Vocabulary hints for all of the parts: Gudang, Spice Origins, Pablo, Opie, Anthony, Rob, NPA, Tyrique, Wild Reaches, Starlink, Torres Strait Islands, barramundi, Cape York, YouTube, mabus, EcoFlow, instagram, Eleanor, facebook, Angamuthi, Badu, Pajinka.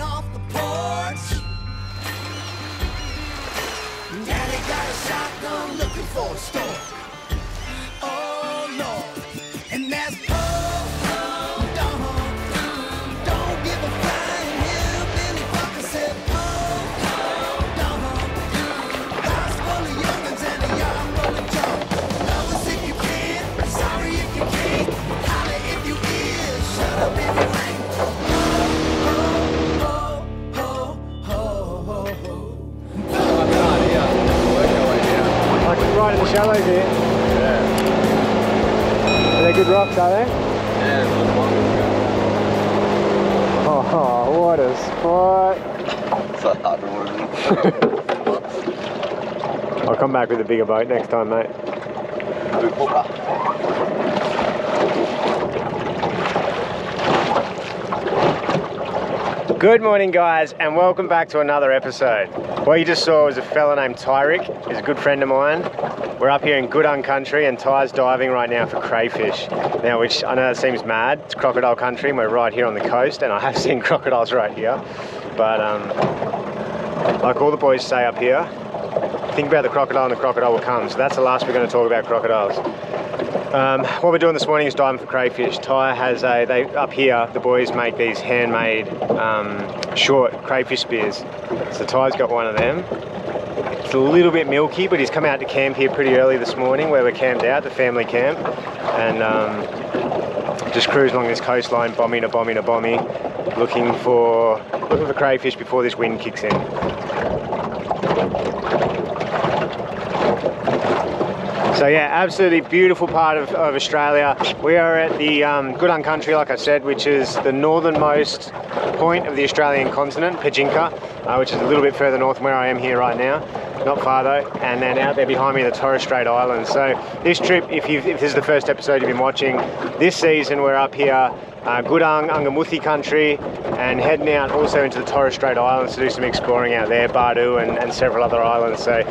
down off the porch. Daddy got a shotgun looking for a store. Shallows here. Yeah. Are they good rocks, are they? Yeah, they're long. Oh, what a spot. It's a hard one. I'll come back with a bigger boat next time, mate. Good morning, guys, and welcome back to another episode. What you just saw was a fella named Tyrique. He's a good friend of mine. We're up here in Gudang country and Ty's diving right now for crayfish. Now, which I know that seems mad, it's crocodile country and we're right here on the coast, and I have seen crocodiles right here. But like all the boys say up here, think about the crocodile and the crocodile will come. So that's the last we're going to talk about crocodiles. What we're doing this morning is diving for crayfish. Ty has a, up here, the boys make these handmade short crayfish spears. So Ty's got one of them. It's a little bit milky, but he's come out to camp here pretty early this morning where we're camped out, the family camp, and just cruise along this coastline, bomming to bomming to bomming, looking for crayfish before this wind kicks in. So yeah, absolutely beautiful part of Australia. We are at the Gudang country, like I said, which is the northernmost point of the Australian continent, Pajinka, which is a little bit further north than where I am here right now. Not far though, and then out there behind me are the Torres Strait Islands. So this trip, if this is the first episode you've been watching, this season we're up here, Gudang, Angamuthi country, and heading out also into the Torres Strait Islands to do some exploring out there, Badu and several other islands. So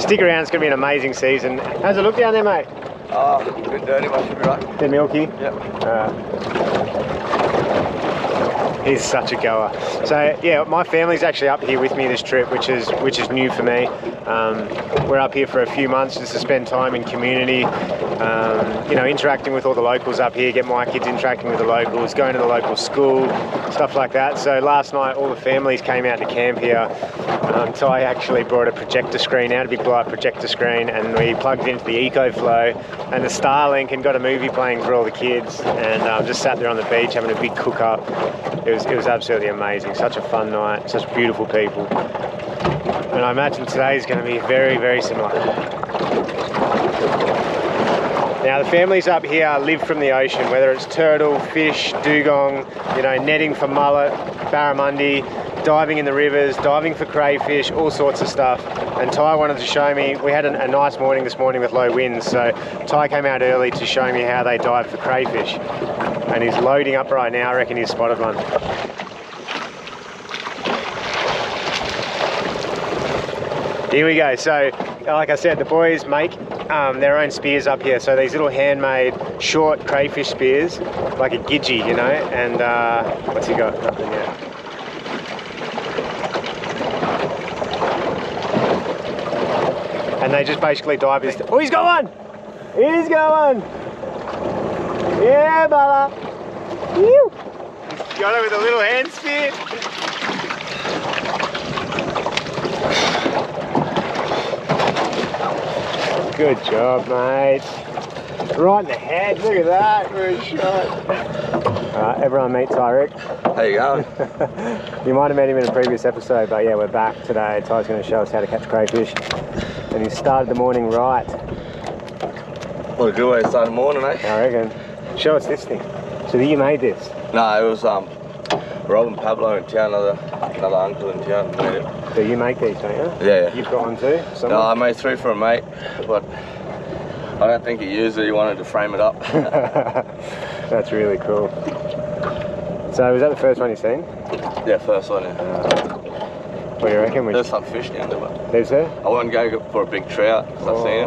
stick around, it's going to be an amazing season. How's it look down there, mate? A bit dirty, but should be right. A bit milky? Yep. He's such a goer. So yeah, my family's actually up here with me this trip, which is new for me. We're up here for a few months just to spend time in community, you know, interacting with all the locals up here, get my kids interacting with the locals, going to the local school, stuff like that. So last night, all the families came out to camp here. Ty actually brought a projector screen out, a big light projector screen, and we plugged into the EcoFlow and the Starlink and got a movie playing for all the kids, and just sat there on the beach having a big cook up. It was absolutely amazing. Such a fun night, such beautiful people. And I imagine today is going to be very, very similar. Now the families up here live from the ocean, whether it's turtle, fish, dugong, you know, netting for mullet, barramundi, diving in the rivers, diving for crayfish, all sorts of stuff. And Ty wanted to show me, we had a nice morning this morning with low winds, so Ty came out early to show me how they dive for crayfish. And he's loading up right now, I reckon he's spotted one. Here we go, so like I said, the boys make their own spears up here. So these little handmade short crayfish spears, like a gidgee, you know, and what's he got up in there? And they just basically dive this. Oh, he's got one! He's got one! Yeah, brother! Woo! He's got it with a little hand spear. Good job, mate. Right in the head, look at that, good shot. Alright, everyone meet Tyrique. How you going? You might have met him in a previous episode, but yeah, we're back today. Ty's going to show us how to catch crayfish. And he started the morning right. What a good way to start the morning, eh? I reckon. Show us this thing. So you made this? No, it was Rob and Pablo in town, another uncle in town. Yeah. So you make these, don't you? Yeah. You've got one too? Someone? No, I made three for a mate, but I don't think he used it. He wanted to frame it up. That's really cool. So was that the first one you've seen? Yeah, first one, yeah. What do you reckon? There's some fish down there, but there's there? I wouldn't go for a big trout because I've seen it. I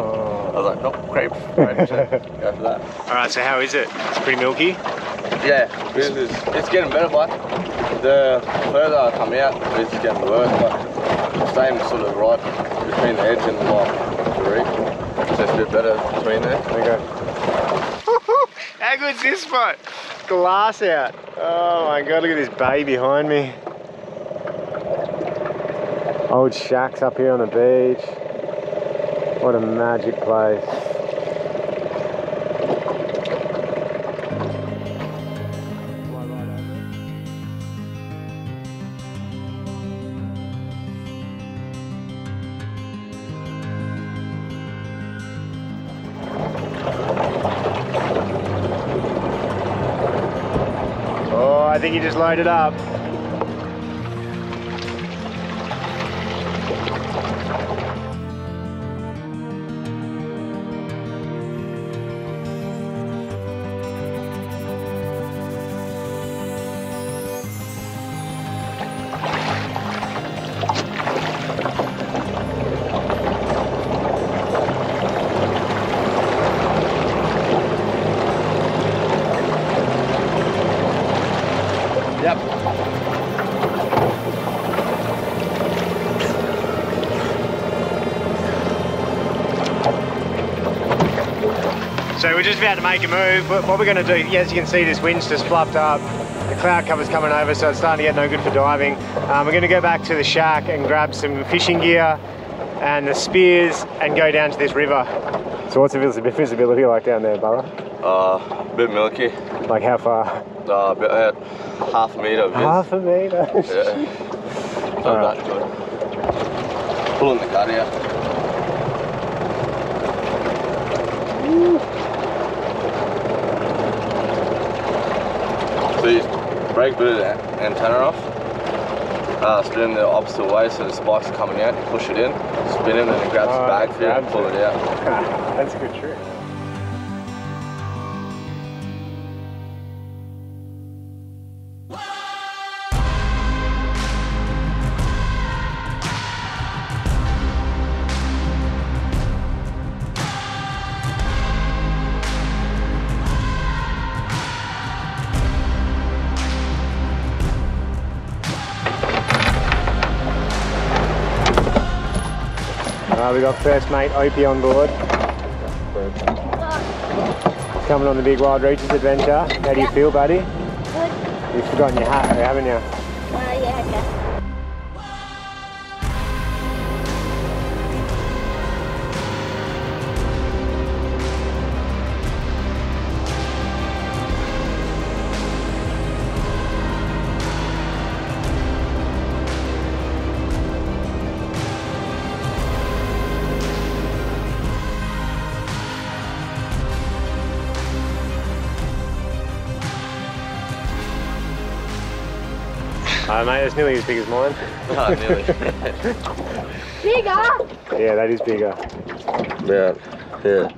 was like, nope, crayfish. Go for that. Alright, so how is it? It's pretty milky? Yeah, it's getting better, bud. the further I come out, the fish is getting worse, but the same sort of right between the edge and the reef. It's just a bit better between there. There you go. How good's this spot? Glass out. Oh my god, look at this bay behind me. Old shacks up here on the beach. What a magic place. Oh, I think he just loaded up. So we're just about to make a move. What we're going to do, as you can see, this wind's just fluffed up. The cloud cover's coming over, so it's starting to get no good for diving. We're going to go back to the shack and grab some fishing gear and the spears and go down to this river. So what's the visibility like down there, Burra? A bit milky. Like how far? About half a metre. Half a metre? Yeah. Not right. That good. Pulling the cut out. Woo. So you break the antenna off, spin the opposite way so the spike's coming out, you push it in, spin it and it grabs the bag for you and pull it out. That's a good trick. We've got first mate Opie on board. Coming on the big Wild Reaches adventure. How do you feel, buddy? Good. You've forgotten your hat, haven't you? Yeah. Mate, that's nearly as big as mine. Oh, nearly. Bigger? Yeah, that is bigger. Yeah, yeah.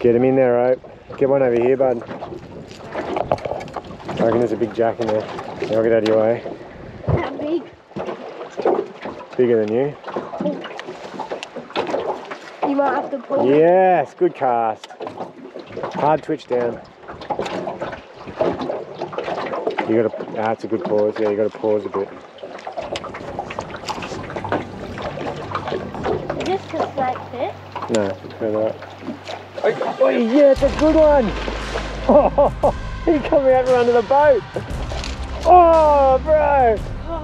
Get him in there, Ope. Get one over here, bud. I reckon there's a big jack in there. Now I'll get out of your way. How big? Bigger than you. You might have to pull. Yes, good cast. Hard twitch down. You gotta, that's a good pause, yeah, you gotta pause a bit. Is this the snake fit? No, no, no. Oh yeah, it's a good one! Oh, he's coming out from under the boat! Oh, bro! I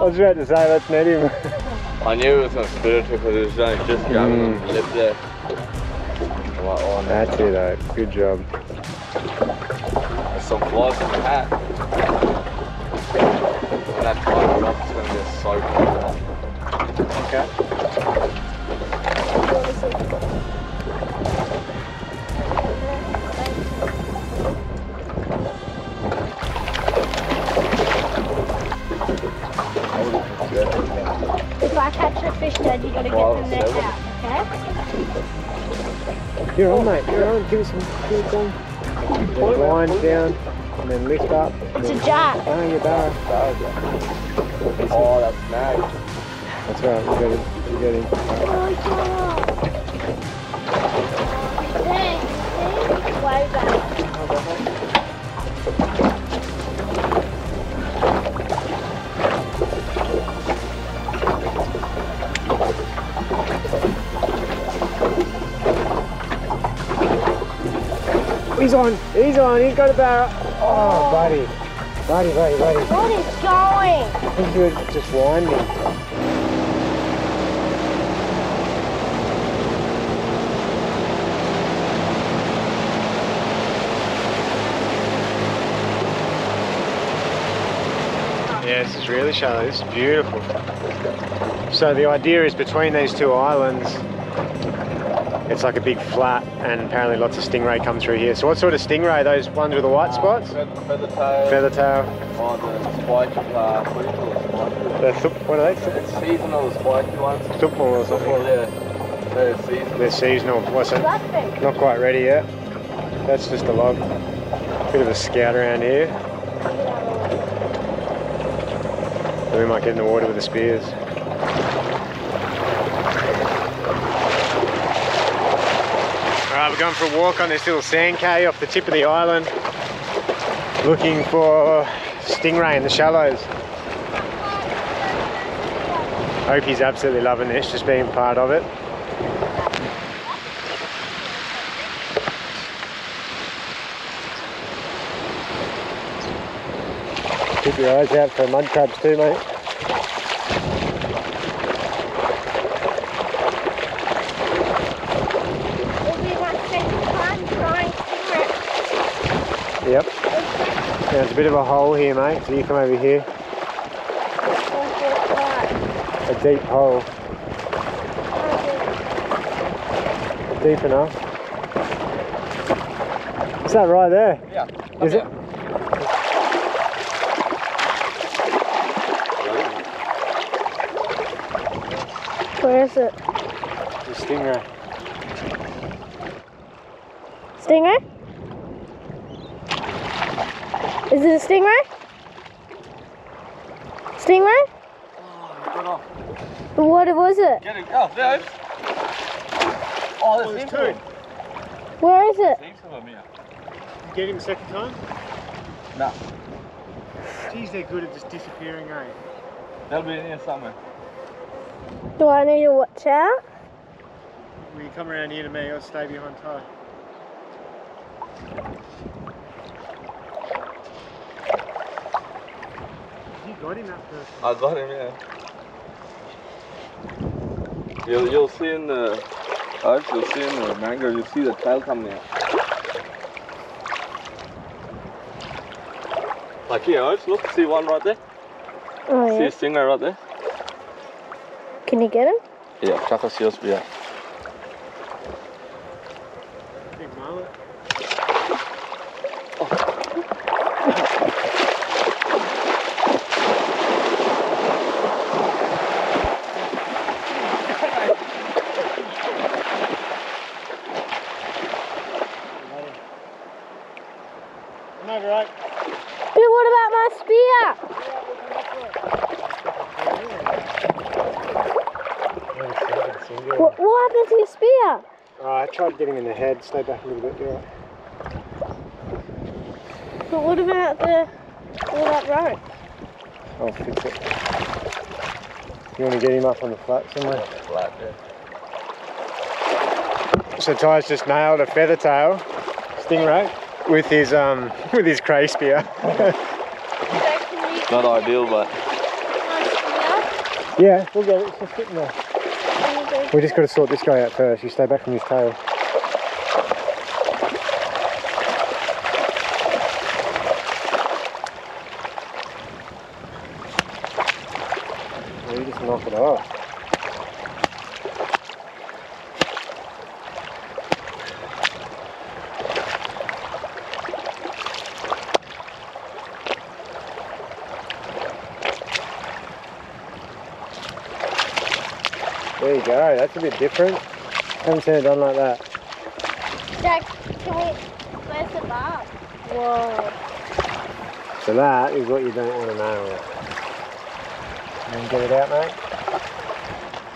was about to say, let's net him. I knew it was gonna split it because it was just going to lip there. Oh, no. That's it, though. Good job. There's some flies in the hat. That bottom up is going to be so cool. Okay. If I catch a fish dead, you got to get them there out, okay? You're on, mate. You're on. Give us some food. Wind down. And then lift up. It's a jack. Oh, you're bad. Oh, that's mad. That's right, you got it. You got it. Oh, yeah. Way back. He's on. He's on. He's got a barrel. Oh, buddy. Buddy, buddy, buddy. What is going? I think you're just winding. Yeah, this is really shallow. This is beautiful. So the idea is between these two islands, it's like a big flat, and apparently lots of stingray come through here. So what sort of stingray? Those ones with the white spots? Feathertail. Feathertail. Oh, the spike, what are they? It's seasonal spiky ones. Thupmal or something. Yeah. They're seasonal. They're seasonal. What's that? Not quite ready yet. That's just a log. Bit of a scout around here. We might get in the water with the spears. Alright, we're going for a walk on this little sand cay off the tip of the island, looking for stingray in the shallows. Opie's absolutely loving this, just being part of it. Keep your eyes out for mud crabs too, mate. Yep. Now there's a bit of a hole here, mate, so you come over here. A deep hole. Deep enough. Is that right there? Yeah. Is it? Where is it? The stingray. Stingray? Is it a stingray? Stingray? Oh, what was it? Get it. Oh, there it is. Oh, there's two. Where is it? You get him a second time? No. Geez, they're good at just disappearing, eh? They'll be in here somewhere. Do I need to watch out? When you come around here to me, I'll stay behind Ty. You got him that person. I got him, yeah. You'll see in the oaks, you'll see in the mango, you'll see the tail coming out. Like here, oaks, look, see one right there? Oh, yeah. See a stingray right there? Can you get him? Yeah, chuck us yours, yeah. Big mullet. I'm not right. Dude, what about my spear? What happened to your spear? I tried getting in the head, stay back a little bit, yeah. But what about all that rope? I'll fix it. You want to get him up on the flat somewhere? On the flat, yeah. So Ty's just nailed a feather tail stingray with his cray spear. Not ideal, but yeah, we'll get it. It's just sitting there. We just got to sort this guy out first. You stay back from his tail. You just knock it off. There you go, that's a bit different. Haven't seen it done like that. Jack, can we... Where's the barb? Whoa. So that is what you don't want to nail. And get it out, mate.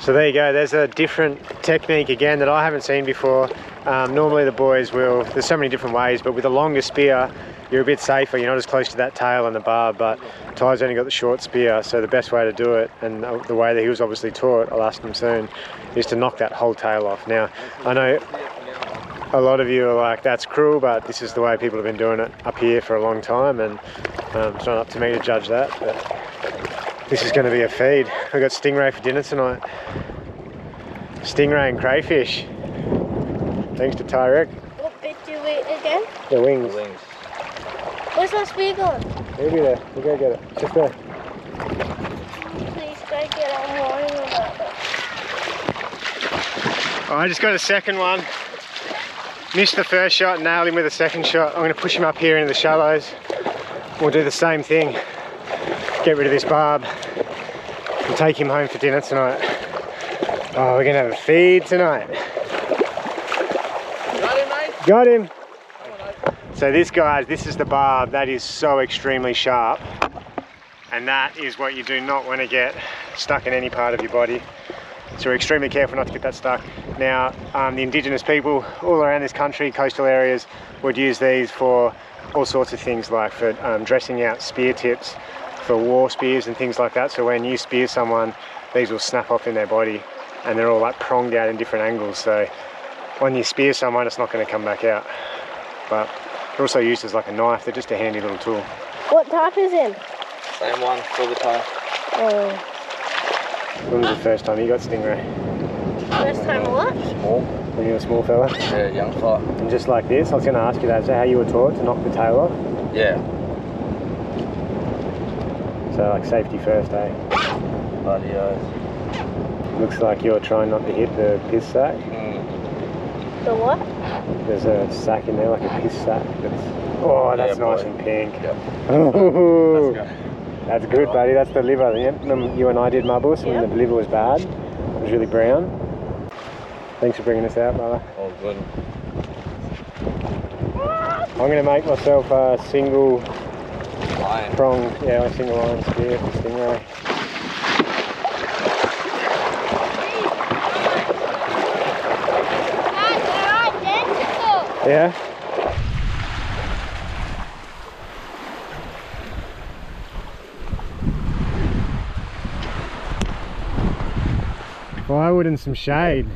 So there you go, there's a different technique again that I haven't seen before. Normally the boys will... There's so many different ways, but with a longer spear, you're a bit safer. You're not as close to that tail and the barb, but Ty's only got the short spear, so the best way to do it, and the way that he was obviously taught, I'll ask him soon, is to knock that whole tail off. Now, I know a lot of you are like, that's cruel, but this is the way people have been doing it up here for a long time, and it's not up to me to judge that, but this is going to be a feed. We've got stingray for dinner tonight. Stingray and crayfish. Thanks to Tyrique. What bit do we eat again? The wings. The wings. Where's my spear gone? It'll be there. We'll go get it. Just go. Please go get it. I'm worrying about it. I just got a second one. Missed the first shot, nailed him with a second shot. I'm going to push him up here into the shallows. We'll do the same thing. Get rid of this barb and take him home for dinner tonight. Oh, we're going to have a feed tonight. Got him, mate. Got him. So this, guys, this is the barb. That is so extremely sharp. And that is what you do not want to get stuck in any part of your body. So we're extremely careful not to get that stuck. Now, the indigenous people all around this country, coastal areas, would use these for all sorts of things, like for dressing out spear tips, for war spears and things like that. So when you spear someone, these will snap off in their body, and they're all like pronged out in different angles. So when you spear someone, it's not going to come back out. But they're also used as like a knife. They're just a handy little tool. What type is it? Same one all the time. Oh. When was the first time you got stingray? First time what? Small. When you were a small fella? Yeah, young fella. And just like this, I was going to ask you that. Is that how you were taught to knock the tail off? Yeah. So like safety first, eh? Bloody eyes. Looks like you're trying not to hit the piss sack. The what? There's a sack in there, like a piss sack. That's, oh, that's nice and pink. Yep. Ooh, that's good, buddy. That's the liver. You and I did marbles, and the liver was bad. It was really brown. Thanks for bringing us out, brother. All good. I'm going to make myself a single lion. Prong. Yeah, a single lion spear for stingray. Yeah. Firewood and some shade.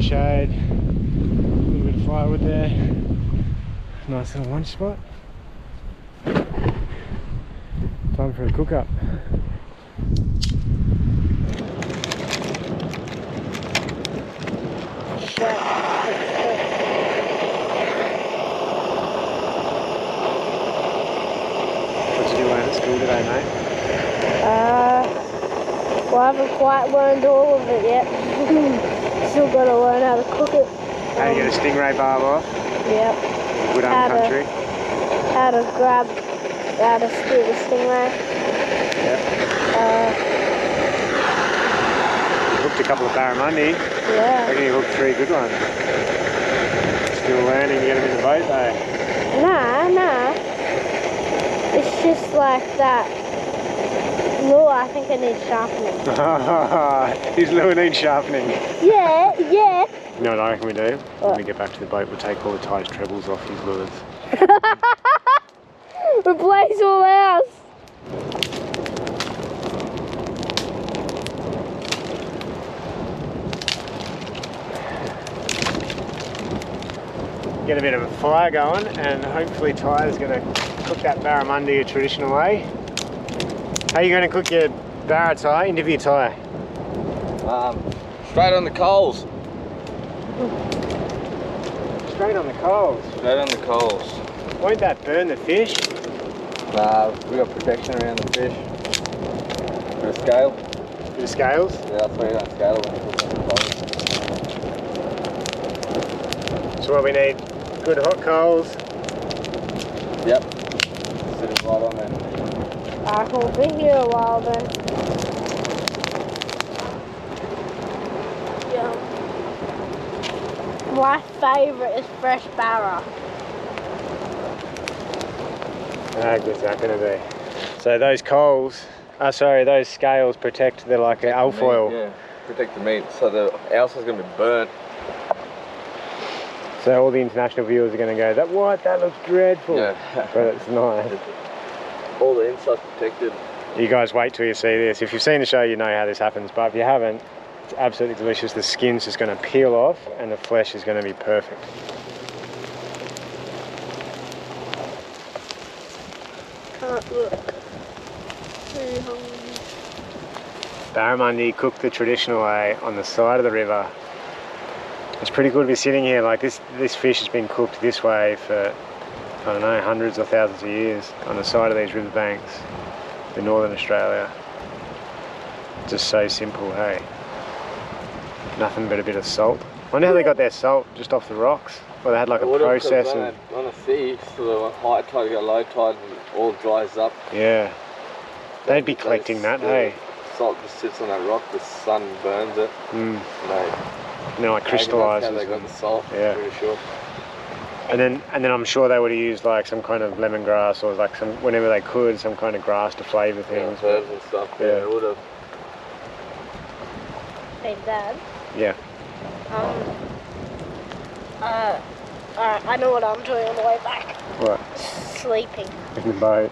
Shade, a little bit of firewood there, nice little lunch spot. Time for a cook up. What did you learn at school today, mate? Well, I haven't quite learned all of it yet. Still got to learn how to cook it. How to get a stingray barb off? Yep. Gudang country. How to spear the stingray. Yep. You hooked a couple of barramundi. Yeah. I reckon you hooked three good ones. Still learning to get them in the boat though. Nah. It's just like that. No, I think I need sharpening. These lure need sharpening. Yeah. You know what I reckon we do? What? When we get back to the boat, we'll take all the Ty's trebles off his lures. Replace all ours. Get a bit of a fire going, and hopefully Ty's going to cook that barramundi a traditional way. How are you going to cook your barra, Ty? Interview Ty. Straight on the coals. Straight on the coals? Straight on the coals. Won't that burn the fish? Nah, we got protection around the fish. With a scale. With scales? Yeah, that's why you don't scale when you cook on the coals. So what we need, good hot coals. Yep. Sit it right on there. I will be here a while then. Yeah. My favourite is fresh barra. How good's that going to be? So those scales protect, they're like an alfoil. Yeah. protect the meat, so the house is going to be burnt. So all the international viewers are going to go, that white, that looks dreadful. Yeah. But it's nice. All the insides protected. You guys wait till you see this. If you've seen the show, you know how this happens, but if you haven't, it's absolutely delicious. The skin's just going to peel off and the flesh is going to be perfect. Can't look. Very hungry. Barramundi cooked the traditional way on the side of the river. It's pretty good to be sitting here like this. This fish has been cooked this way for, I don't know, hundreds or thousands of years on the side of these riverbanks in northern Australia. Just so simple, hey. Nothing but a bit of salt. I wonder how they got their salt just off the rocks. Well, they had like a process. On a sea, so the high tide, got low tide, and it all dries up. Yeah. They'd be collecting that, hey. Salt just sits on that rock, the sun burns it. Mm. No, it crystallises. That's how they got the salt, yeah. I'm pretty sure. And then I'm sure they would have used like some kind of lemongrass or like some, whenever they could, some kind of grass to flavour things. Yeah, herbs and stuff, yeah, it would have. Hey, Dad. Yeah. I know what I'm doing on the way back. What? Sleeping. In the boat.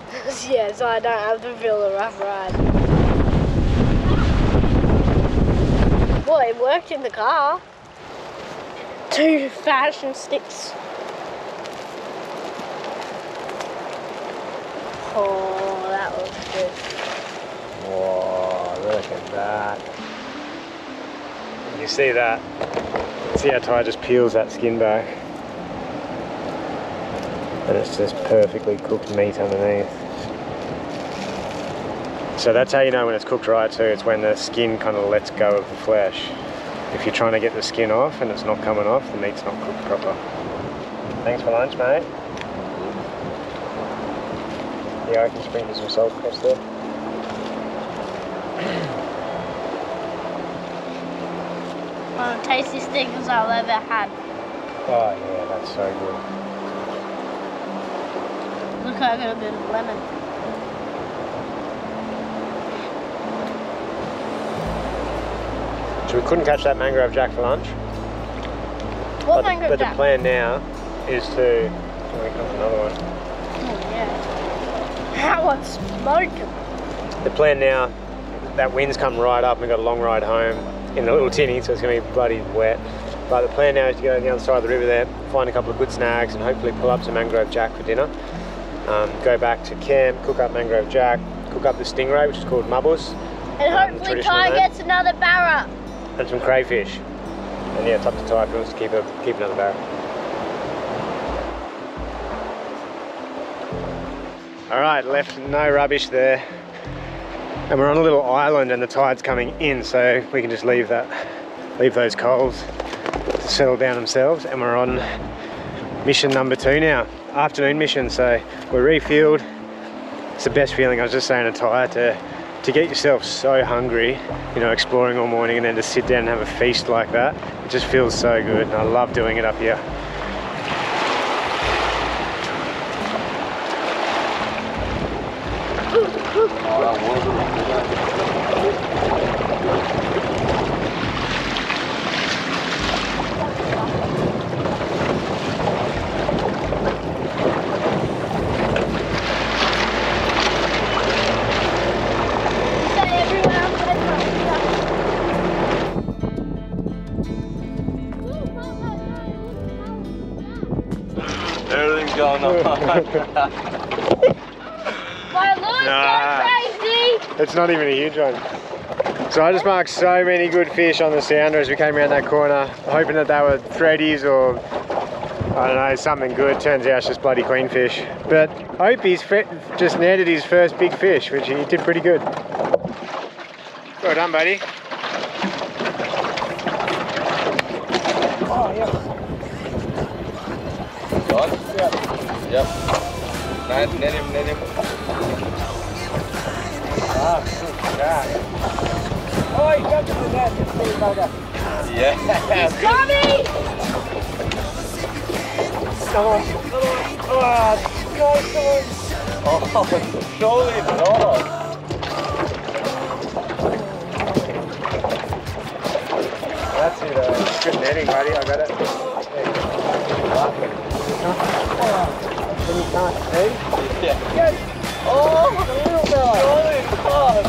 Yeah, so I don't have to feel the rough ride. Well, it worked in the car. 2 fashion sticks. Oh, that was good. Whoa, look at that. You see that? See how Ty just peels that skin back? And it's just perfectly cooked meat underneath. So that's how you know when it's cooked right too, it's when the skin kind of lets go of the flesh. If you're trying to get the skin off and it's not coming off, the meat's not cooked proper. Thanks for lunch, mate. Yeah, I can sprinkle some salt across there. One of the tastiest things I've ever had. Oh yeah, that's so good. Look, I got a bit of lemon. So we couldn't catch that mangrove jack for lunch. What mangrove jack? But the plan now is to make up another one. Oh yeah. That one's smoking. The plan now, that wind's come right up and we've got a long ride home in the little tinny, so it's going to be bloody wet. But the plan now is to go on the other side of the river there, find a couple of good snags and hopefully pull up some mangrove jack for dinner. Go back to camp, cook up mangrove jack, cook up the stingray, which is called mabus. And hopefully Ty gets another barra. And some crayfish. And yeah, it's up to Ty for us to keep another barrel. Alright, left no rubbish there. And we're on a little island and the tide's coming in, so we can just leave those coals to settle down themselves. And we're on mission number 2 now. Afternoon mission, so we're refueled. It's the best feeling. I was just saying to Ty to get yourself so hungry, you know, exploring all morning and then to sit down and have a feast like that, it just feels so good and I love doing it up here. My lord's going crazy! It's not even a huge one. So I just marked so many good fish on the sounder as we came around that corner, hoping that they were threadies or, I don't know, something good. Turns out it's just bloody queenfish. But Opie's just netted his first big fish, which he did pretty good. Well done, buddy. Oh, yeah. Got it? Yep. Nice, net him. Ah, good guy. Oh, he got to do that, just put him over. Yeah. He's coming! Come on. Oh, go. Oh, surely not. That's it. Good netting, buddy. I got it. Hey. Yeah. Yes. Oh, the little fella. Holy fuck.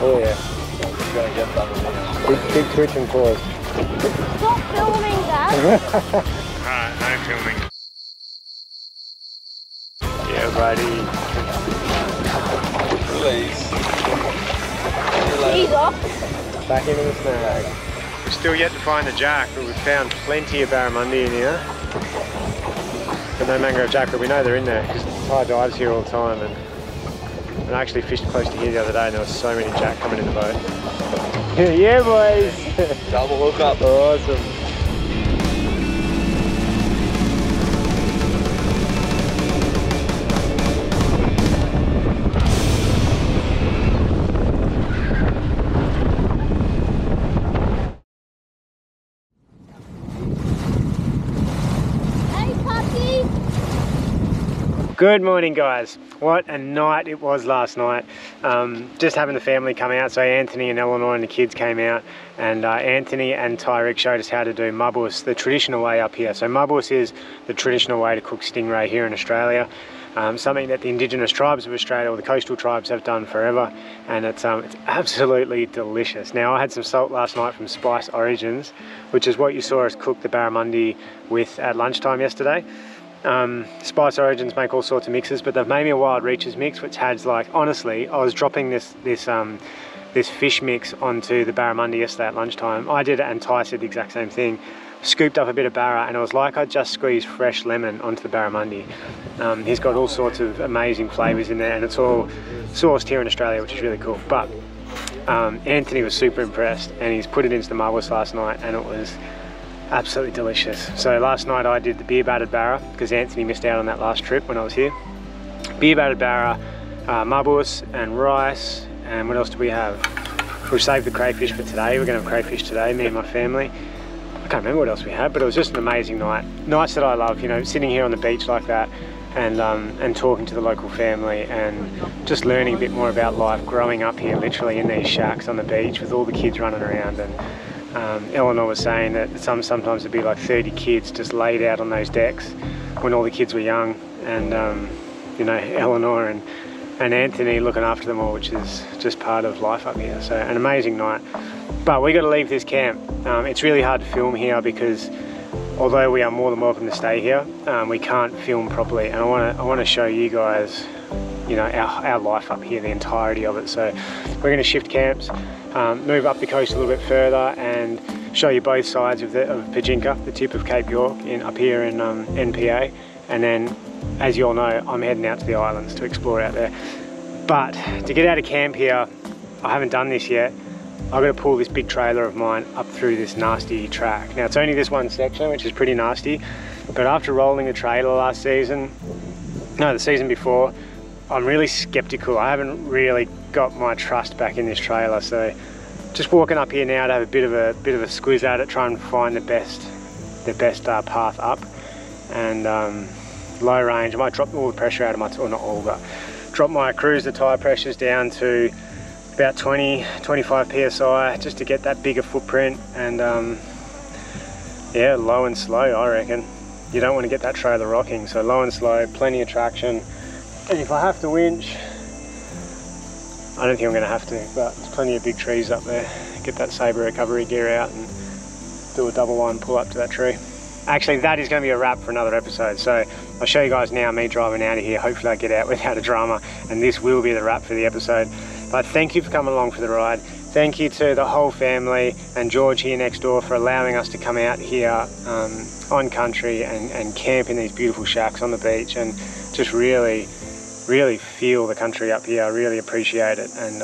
Oh yeah. He's gonna get that. Big twitching claws. Stop filming that. I'm filming. Yeah, buddy. Please. He's off. Back into the snag. We're still yet to find the jack, but we've found plenty of barramundi in here. But no mangrove jack, but we know they're in there because the tide dives here all the time. And I actually fished close to here the other day and there was so many jack coming in the boat. Yeah, boys! Double hook up. Awesome. Good morning, guys. What a night it was last night. Just having the family come out. So Anthony and Eleanor and the kids came out, and Anthony and Tyrique showed us how to do mabus, the traditional way up here. So mabus is the traditional way to cook stingray here in Australia. Something that the indigenous tribes of Australia, or the coastal tribes, have done forever, and it's absolutely delicious. Now, I had some salt last night from Spice Origins, which is what you saw us cook the barramundi with at lunchtime yesterday. Spice Origins make all sorts of mixes, but they've made me a Wild Reaches mix, which has, like, honestly, I was dropping this fish mix onto the barramundi yesterday at lunchtime. I did it, and Ty said the exact same thing. Scooped up a bit of barra, and it was like I just squeezed fresh lemon onto the barramundi. He's got all sorts of amazing flavours in there, and it's all sourced here in Australia, which is really cool. But Anthony was super impressed, and he's put it into the marbles last night, and it was absolutely delicious. So last night I did the beer battered barra because Anthony missed out on that last trip when I was here. Beer battered barra, mabus and rice, and what else do we have? We'll save the crayfish for today. We're gonna have crayfish today, me and my family. I can't remember what else we had, but it was just an amazing night. Nights that I love, you know, sitting here on the beach like that and talking to the local family and just learning a bit more about life, growing up here literally in these shacks on the beach with all the kids running around. And Eleanor was saying that sometimes there'd be like 30 kids just laid out on those decks when all the kids were young, and you know, Eleanor and Anthony looking after them all, which is just part of life up here. So an amazing night, but we got to leave this camp. It's really hard to film here because although we are more than welcome to stay here, we can't film properly, and I want to show you guys, you know, our life up here, the entirety of it. So we're going to shift camps, move up the coast a little bit further, and show you both sides of Pajinka, the tip of Cape York, up here in NPA. And then, as you all know, I'm heading out to the islands to explore out there. But to get out of camp here, I haven't done this yet. I've got to pull this big trailer of mine up through this nasty track. Now, it's only this one section, which is pretty nasty, but after rolling the trailer last season, no, the season before, I'm really skeptical. I haven't really got my trust back in this trailer, so just walking up here now to have a bit of a squiz at it, try and find the best path up. And low range, I might drop all the pressure out of my, or not all, but drop my cruiser tire pressures down to about 20-25 psi just to get that bigger footprint. And yeah, low and slow, I reckon. You don't want to get that trailer rocking, so low and slow, plenty of traction. And if I have to winch, I don't think I'm going to have to, but there's plenty of big trees up there. Get that sabre recovery gear out and do a double line pull up to that tree. Actually, that is going to be a wrap for another episode. So I'll show you guys now me driving out of here. Hopefully I get out without a drama, and this will be the wrap for the episode. But thank you for coming along for the ride. Thank you to the whole family and George here next door for allowing us to come out here on country and camp in these beautiful shacks on the beach and just really feel the country up here. I really appreciate it, and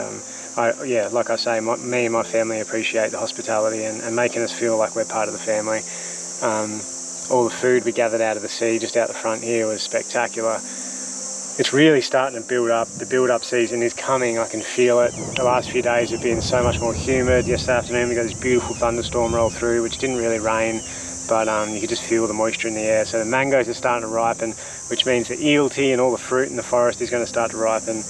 yeah, like I say, me and my family appreciate the hospitality and making us feel like we're part of the family. All the food we gathered out of the sea just out the front here was spectacular. It's really starting to build up. The build-up season is coming. I can feel it. The last few days have been so much more humid. Yesterday afternoon we got this beautiful thunderstorm roll through, which didn't really rain, but you could just feel the moisture in the air. So the mangoes are starting to ripen, which means the eel tea and all the fruit in the forest is going to start to ripen.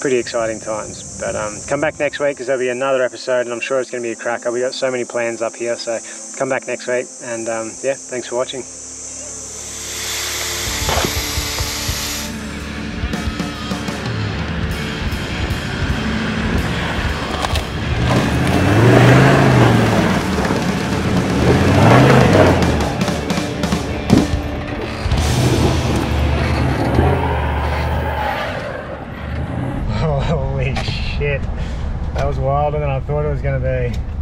pretty exciting times. But come back next week because there'll be another episode, and I'm sure it's going to be a cracker. We've got so many plans up here, so come back next week. And yeah, thanks for watching. Wilder than I thought it was going to be.